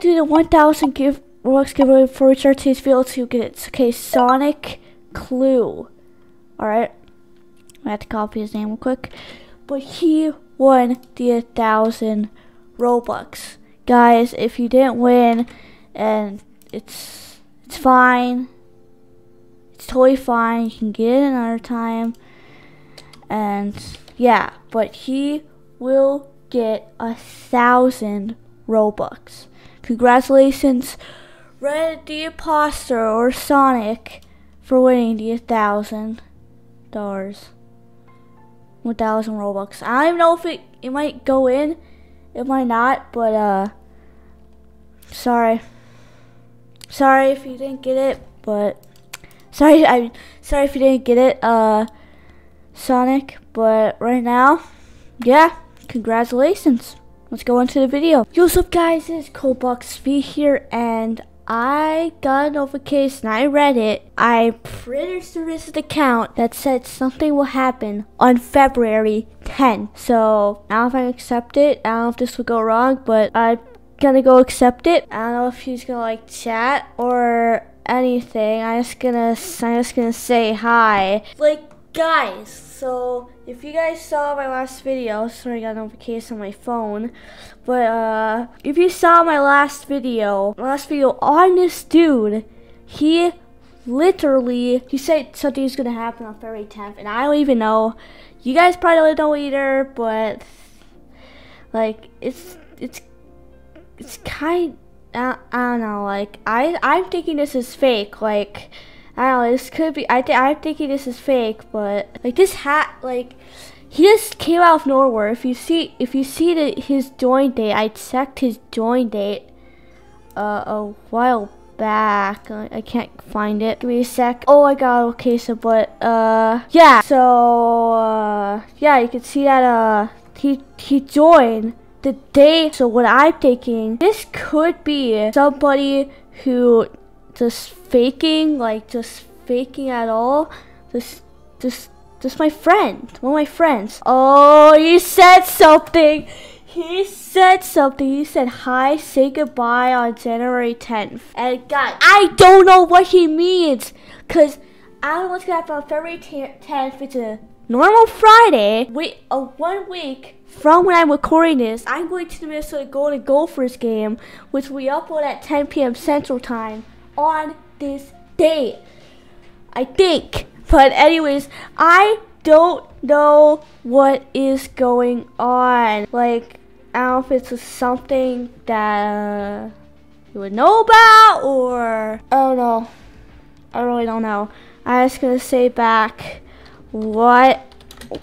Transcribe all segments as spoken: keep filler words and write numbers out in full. do the one thousand give Robux giveaway for Richard T's field to get it. Okay, Sonic Clue. Alright. I have to copy his name real quick. But he won the one thousand Robux. Guys, if you didn't win, and it's it's fine. It's totally fine. You can get it another time. And yeah, but he will get a thousand Robux. Congratulations, Red the Imposter or Sonic, for winning the thousand dollars. One thousand Robux. I don't even know if it it might go in, it might not, but uh, sorry, sorry if you didn't get it, but sorry I sorry if you didn't get it, uh, Sonic. But right now, yeah, congratulations. Let's go into the video. Yo, what's up, guys? It's ColdBucksV here, and I got a notification. I read it. I'm pretty sure this is the account that said something will happen on February tenth. So I don't know if I accept it. I don't know if this will go wrong, but I'm gonna go accept it. I don't know if he's gonna like chat or anything. I'm just gonna, I'm just gonna say hi, like. Guys, so if you guys saw my last video, sorry I got a notification on my phone, but uh, if you saw my last video, my last video on this dude, he literally, he said something's gonna happen on February tenth, and I don't even know, you guys probably don't know either, but like, it's, it's, it's kind, I, I don't know, like, I, I'm thinking this is fake, like, I don't know, this could be, I th I'm thinking this is fake, but, like, this hat, like, he just came out of nowhere. If you see, if you see the, his join date, I checked his join date, uh, a while back. I, I can't find it. Give me a sec. Oh, I got okay, so, but, uh, yeah, so, uh, yeah, you can see that, uh, he, he joined the day, so what I'm thinking, this could be somebody who just faking, like just faking at all. Just, just, just my friend. One of my friends. Oh, he said something. He said something. He said hi, say goodbye on January tenth. And God, I don't know what he means, cause I don't know what's gonna happen on February tenth. It's a normal Friday. Wait, a uh, one week from when I'm recording this, I'm going to the Minnesota Golden Gophers game, which we upload at ten P M Central Time on this day, I think. But anyways, I don't know what is going on. Like, I don't know if it's something that uh, you would know about, or I don't know. I really don't know. I'm just gonna say back what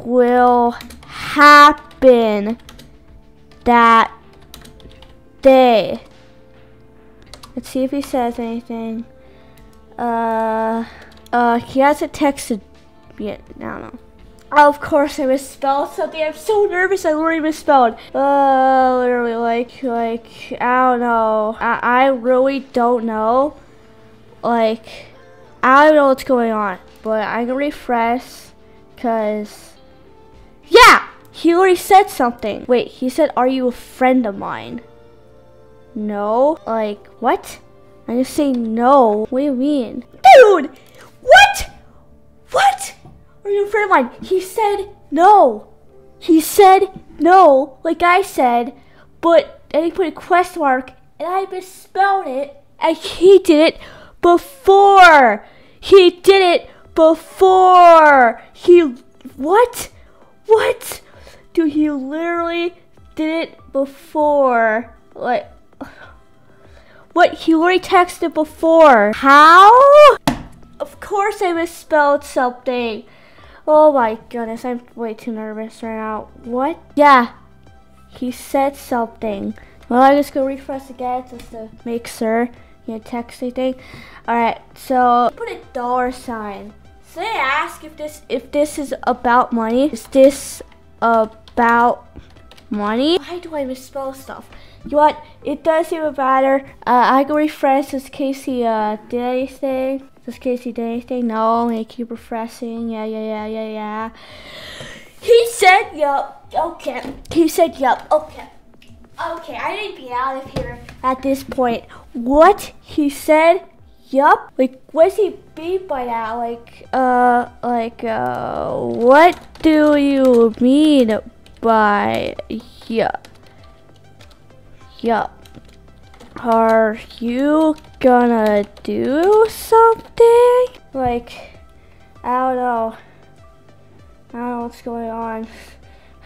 will happen that day. Let's see if he says anything. Uh, uh, he hasn't texted yet. I don't know. Oh, of course I misspelled something. I'm so nervous. I literally misspelled. Uh, literally, like, like, I don't know. I, I really don't know. Like, I don't know what's going on. But I'm gonna refresh, cause, yeah, he already said something. Wait, he said, "Are you a friend of mine?" No, like, what? I just say no. What do you mean? Dude! What? What? Are you a friend of mine? He said no. He said no, like I said, but then he put a quest mark, and I misspelled it, and he did it before. He did it before. He, what? What? Dude, he literally did it before. Like, what? He already texted before. How? Of course I misspelled something. Oh my goodness, I'm way too nervous right now. What? Yeah, he said something. Well, I just go refresh again just to make sure you text anything. All right, so put a dollar sign. So they ask if this if this is about money. Is this about money? Why do I misspell stuff? You know what? It doesn't even matter. Uh, I can refresh just in case he uh, did anything. Just in case he did anything. No, I keep refreshing. Yeah, yeah, yeah, yeah, yeah. He said, yup. Okay. He said, yup. Okay. Okay, I need to be out of here at this point. What he said? Yup. Like, what's he mean by that? Like, uh, like, uh, what do you mean by yup? Yup. Are you gonna do something? Like, I don't know. I don't know what's going on.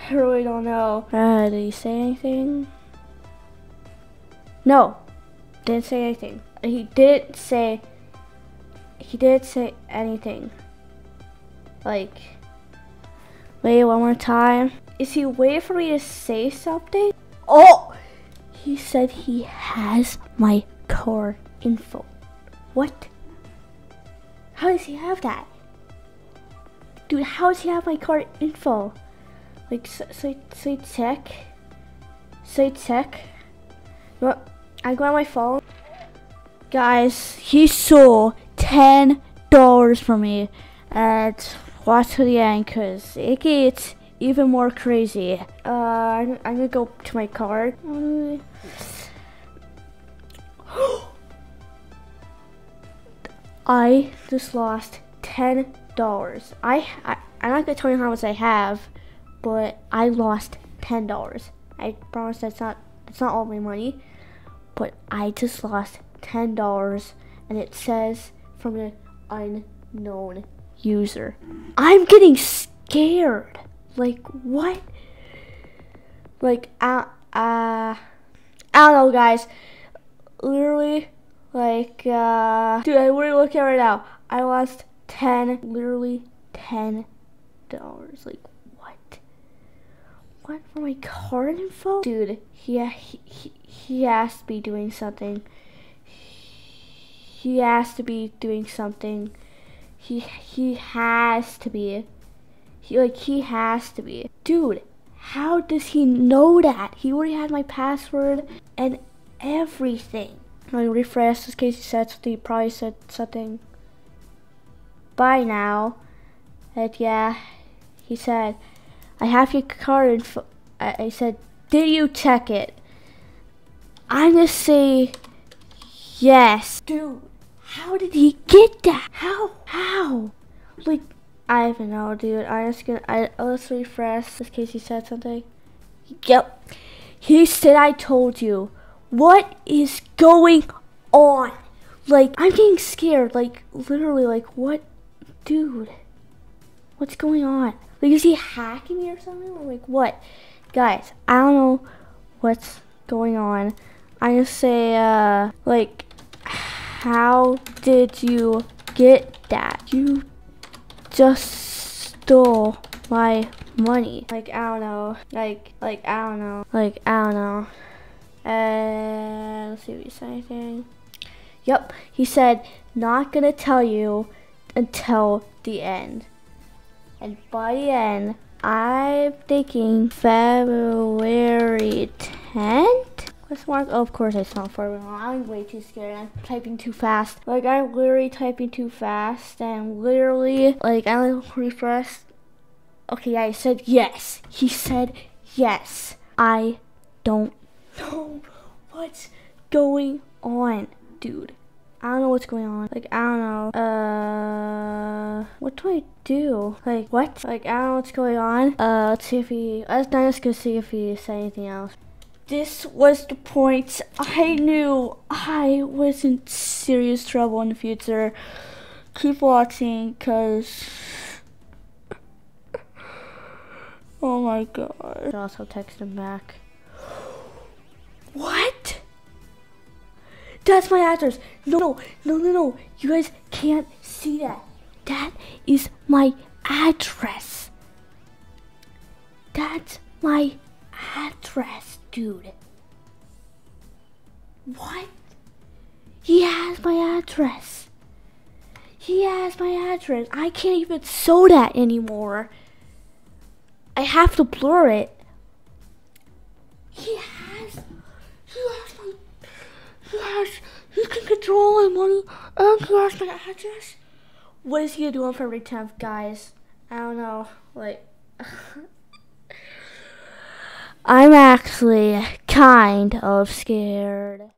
I really don't know. Uh, did he say anything? No, didn't say anything. He didn't say, he didn't say anything. Like, wait one more time. Is he waiting for me to say something? Oh, he said he has my car info. What? How does he have that? Dude, how does he have my car info? Like, so, so, so tech, so tech. What? I got my phone. Guys, he stole ten dollars from me. And watch to the end, because it gets even more crazy. Uh, I'm, I'm going to go to my car. I just lost ten dollars. I, I, I'm not going to tell you how much I have, but I lost ten dollars. I promise that's not, it's not all my money, but I just lost ten dollars, and it says from an unknown user. I'm getting scared. Like, what? Like, I, uh, I don't know, guys. Literally, like, uh, dude, I'm really looking right now. I lost ten, literally ten dollars. Like, what, for my card info? Dude, he, he, he, he has to be doing something. He has to be doing something. He, he has to be. He, like, he has to be. Dude, how does he know that? He already had my password and everything. I refresh just in case he said something. He probably said something by now. But yeah, he said, I have your card info. I said, did you check it? I'm gonna say yes. Dude, how did he get that? How? How? Like, I don't know, dude. I'm just gonna, I, let's refresh in case he said something. Yep. He said, I told you. What is going on? Like, I'm getting scared. Like, literally, like, what? Dude, what's going on? Like, is he hacking me or something? Or like, what? Guys, I don't know what's going on. I'm gonna say, uh, like, how did you get that? You just stole my money. Like, I don't know. Like, like, I don't know. Like, I don't know. Uh, let's see if he said anything. Yep, he said, not gonna tell you until the end. And by the end, I'm thinking February tenth? Let's mark. Oh, of course, I saw February. I'm way too scared. I'm typing too fast. Like, I'm literally typing too fast, and literally, like, I like refresh. Okay, yeah, I said yes. He said yes. I don't know what's going on, dude. I don't know what's going on. Like, I don't know. Uh, what do I do? Like, what? Like, I don't know what's going on. Uh, let's see if he, I'm just gonna see if he said anything else. This was the point. I knew I was in serious trouble in the future. Keep watching, cause, oh my god. I also texted him back. What? That's my address. No, no, no, no, no. You guys can't see that. That is my address. That's my address, dude. What? He has my address. He has my address. I can't even show that anymore. I have to blur it. He has, he has my, he has, he can control my money, and he has my address. What is he gonna do on February tenth, guys? I don't know, like, I'm actually kind of scared.